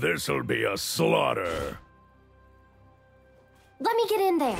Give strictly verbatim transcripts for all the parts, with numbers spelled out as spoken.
This'll be a slaughter. Let me get in there.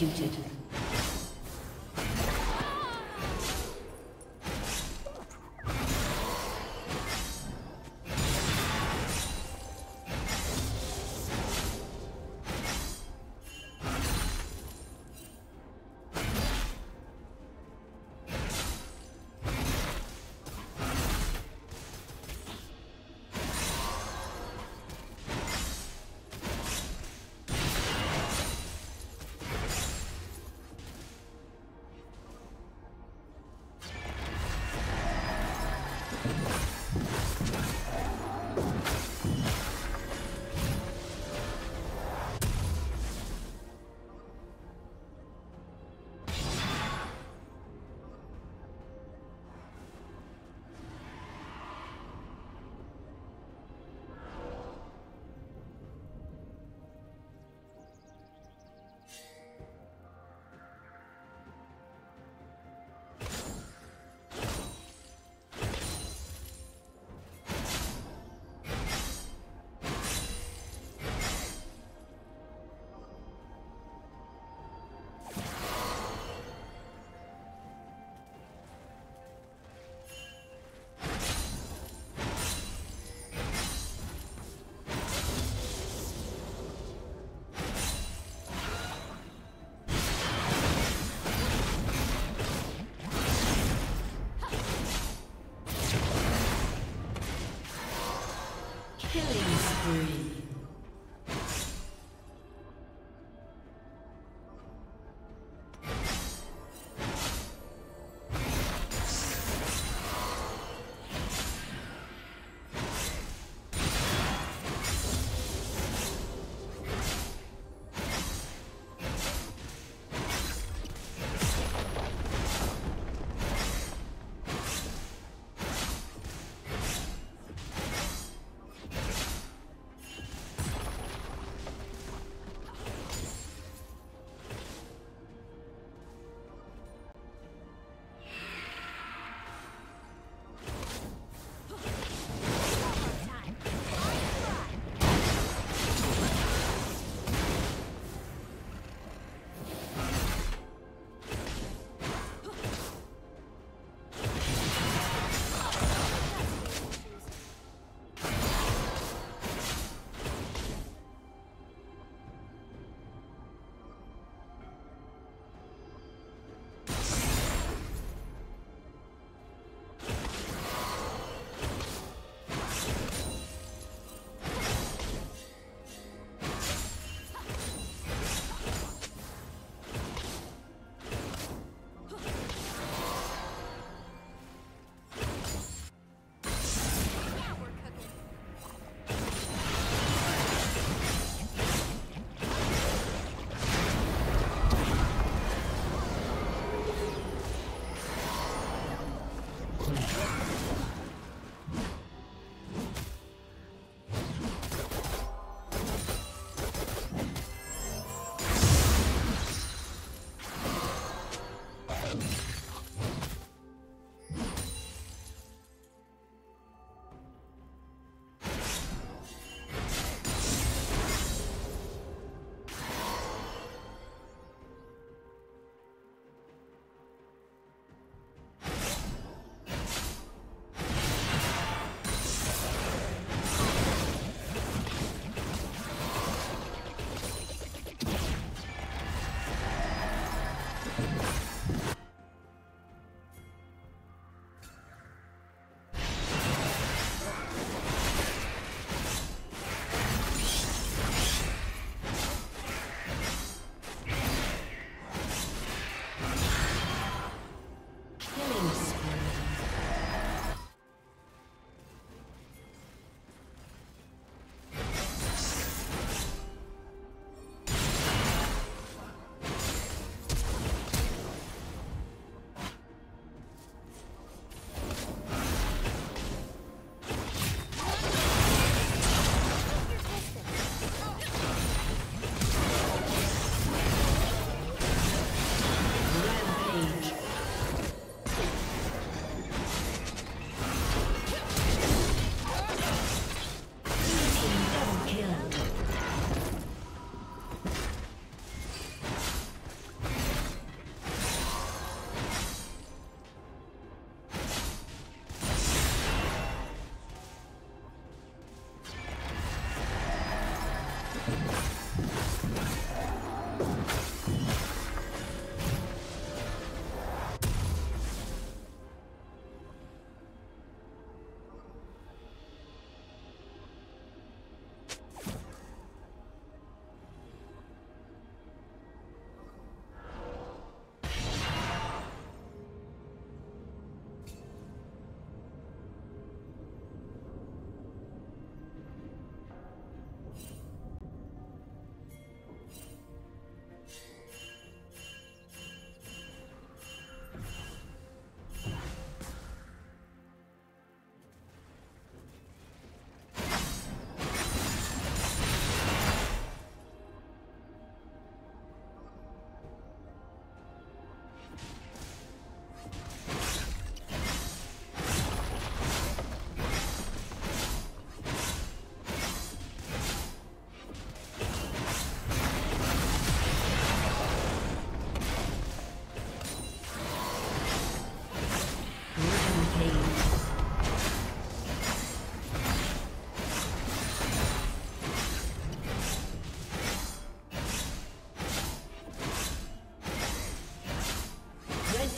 Executed.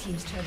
Team's turret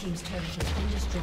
Team's turret has been destroyed.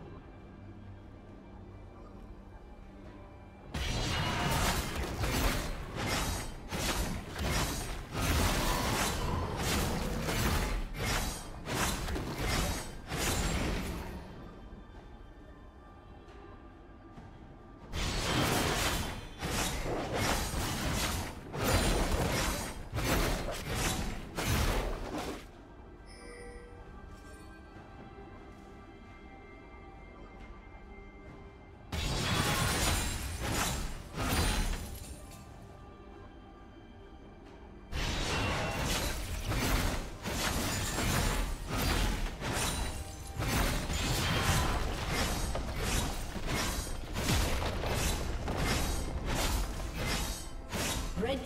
Red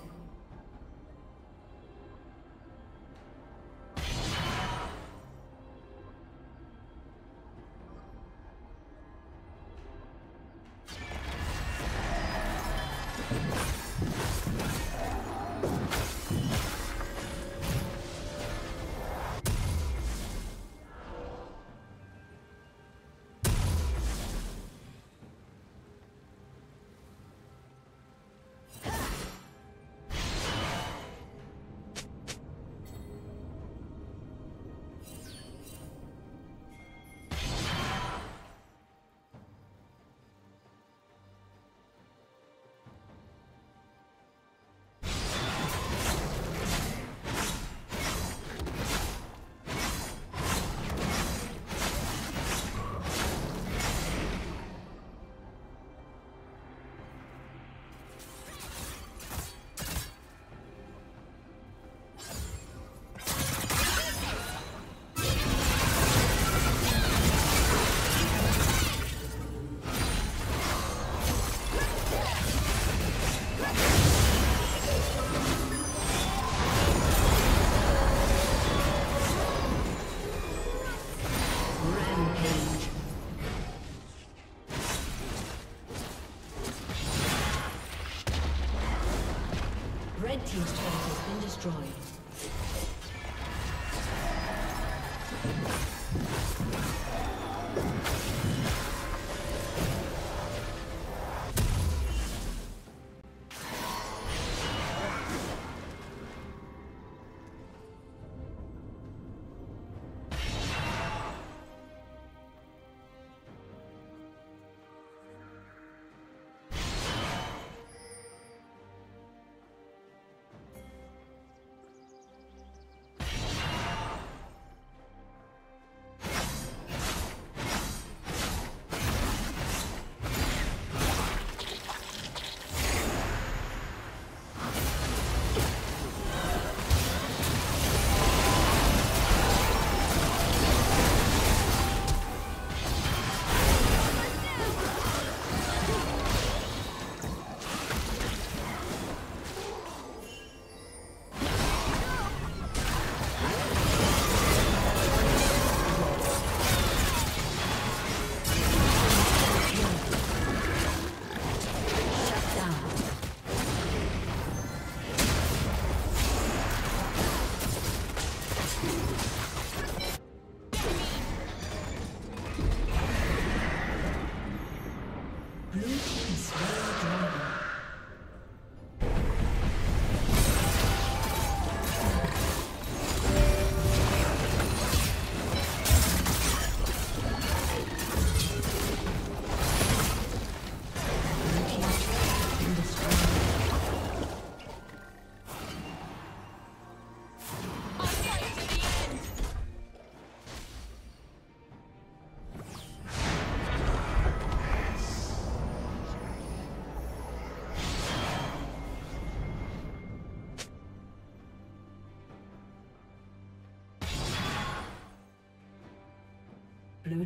Blue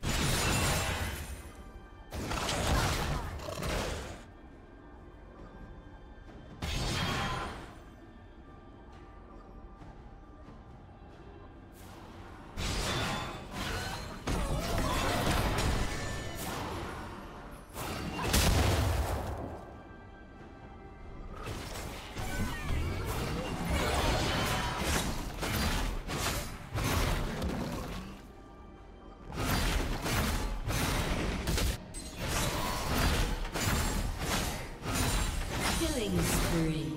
Blue Team's turret has been destroyed. Killing spree.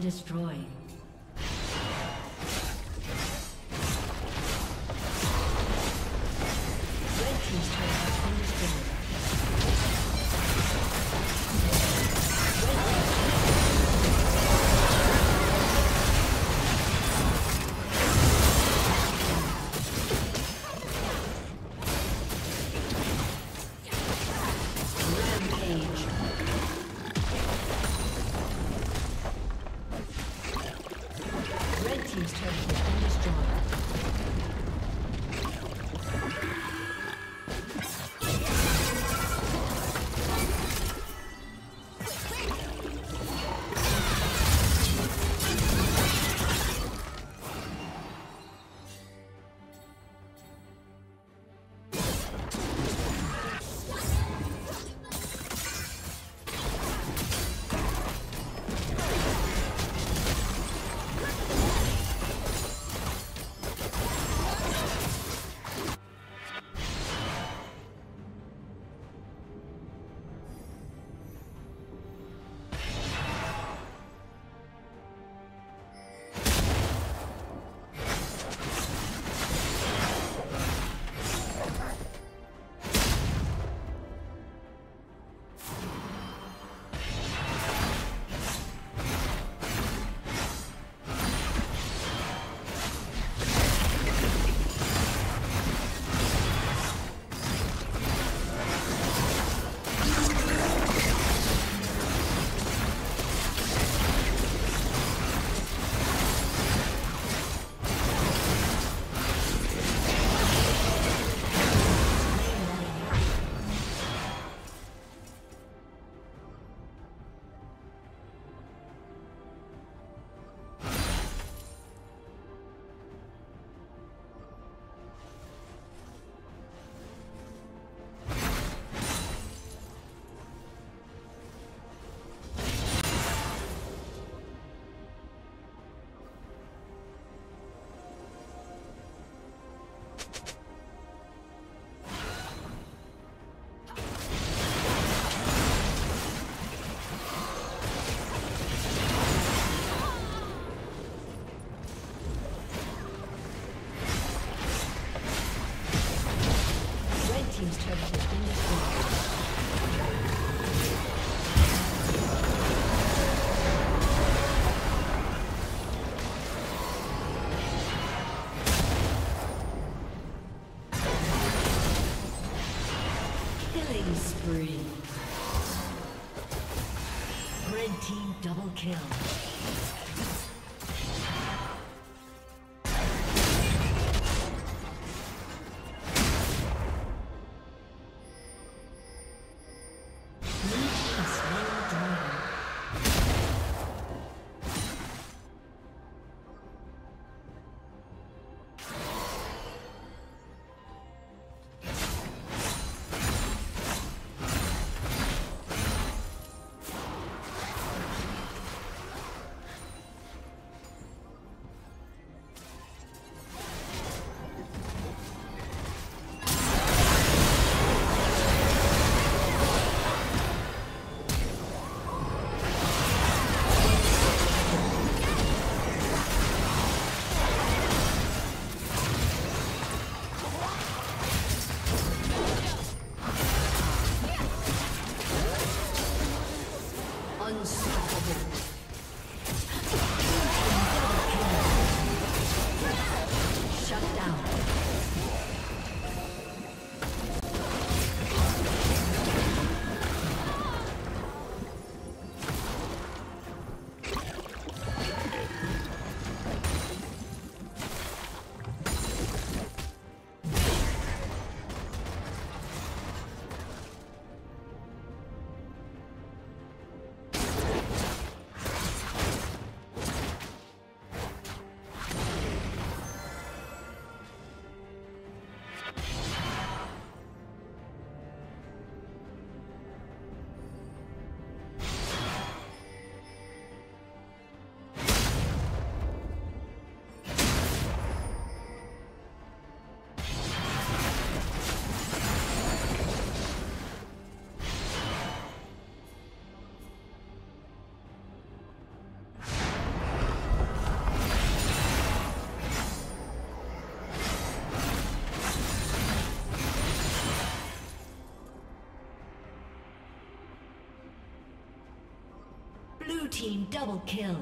Destroyed. Spree. Red team double kill. Team double kill.